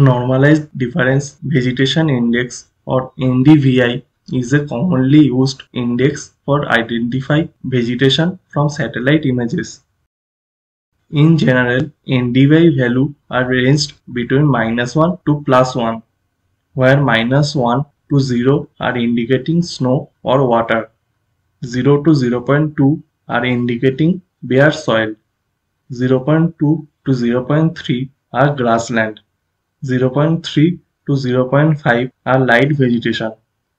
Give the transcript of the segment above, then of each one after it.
Normalized Difference Vegetation Index or NDVI is a commonly used index for identifying vegetation from satellite images. In general, NDVI values are ranged between -1 to +1, where -1 to 0 are indicating snow or water, 0 to 0.2 are indicating bare soil, 0.2 to 0.3 are grassland, 0.3 to 0.5 are light vegetation,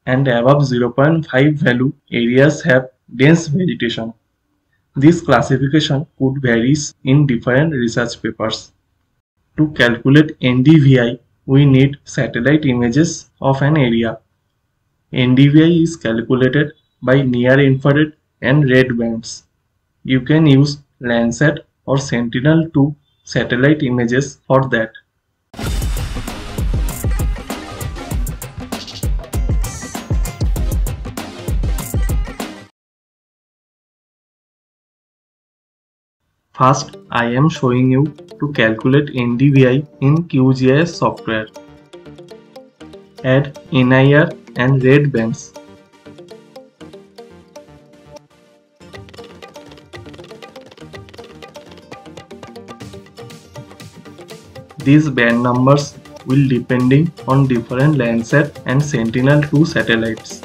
and above 0.5 value areas have dense vegetation. This classification could vary in different research papers. To calculate NDVI, we need satellite images of an area. NDVI is calculated by near infrared and red bands. You can use Landsat or Sentinel-2 satellite images for that. First, I am showing you to calculate NDVI in QGIS software. Add NIR and red bands. These band numbers will depending on different Landsat and Sentinel-2 satellites.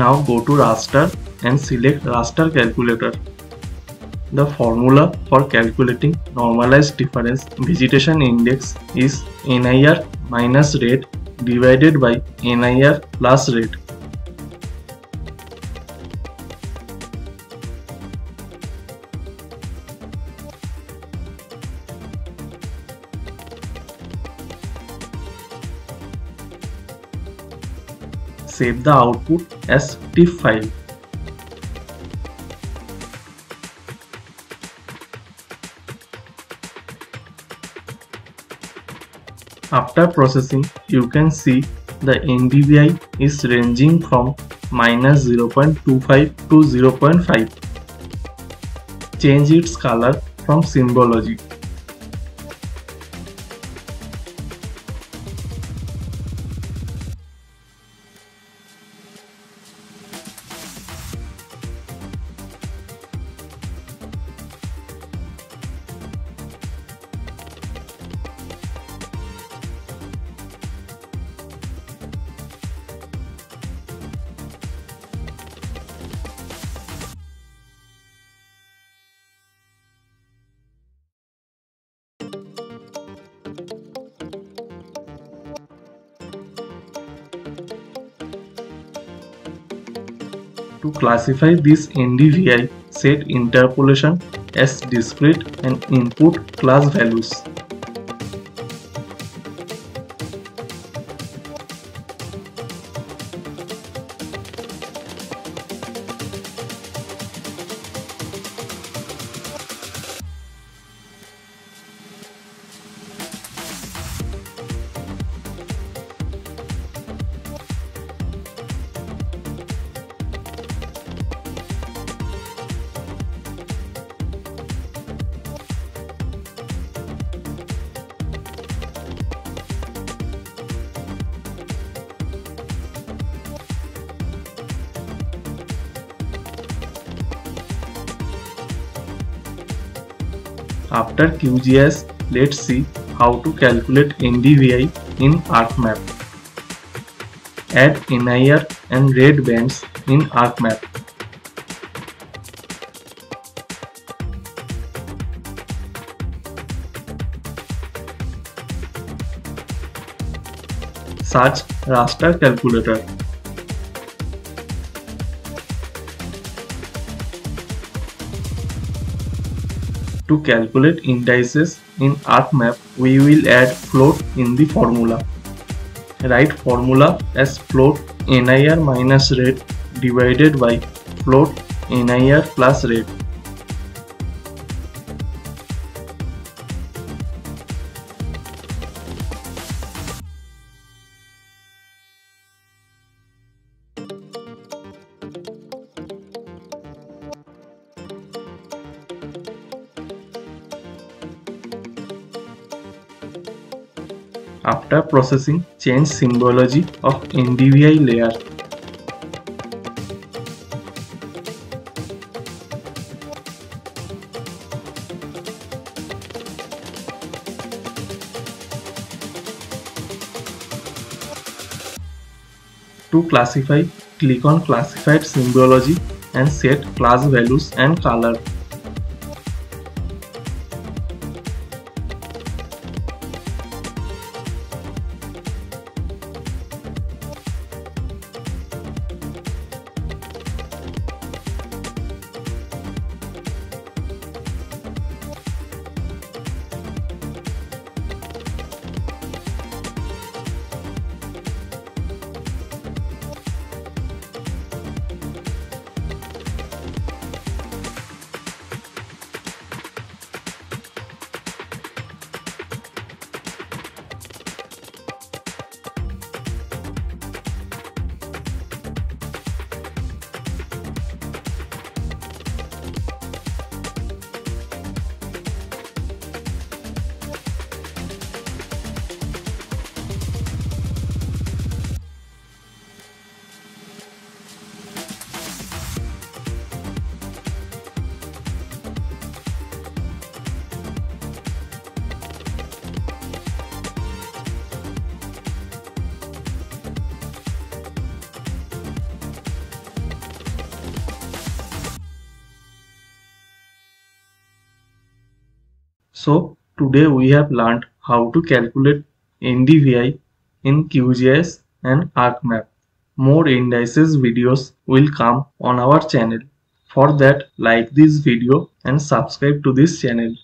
Now go to raster and select raster calculator. The formula for calculating normalized difference vegetation index is NIR minus red divided by NIR plus red. Save the output as TIFF file. After processing, you can see the NDVI is ranging from -0.25 to 0.5. Change its color from symbology. To classify this NDVI, set interpolation as discrete and input class values. After QGIS, let's see how to calculate NDVI in ArcMap. Add NIR and red bands in ArcMap. Search raster calculator. To calculate indices in ArcMap, we will add float in the formula. Write formula as float NIR minus red divided by float NIR plus red. After processing, change symbology of NDVI layer. To classify, click on Classified Symbology and set class values and color. So, today we have learned how to calculate NDVI in QGIS and ArcMap. More indices videos will come on our channel. For that, like this video and subscribe to this channel.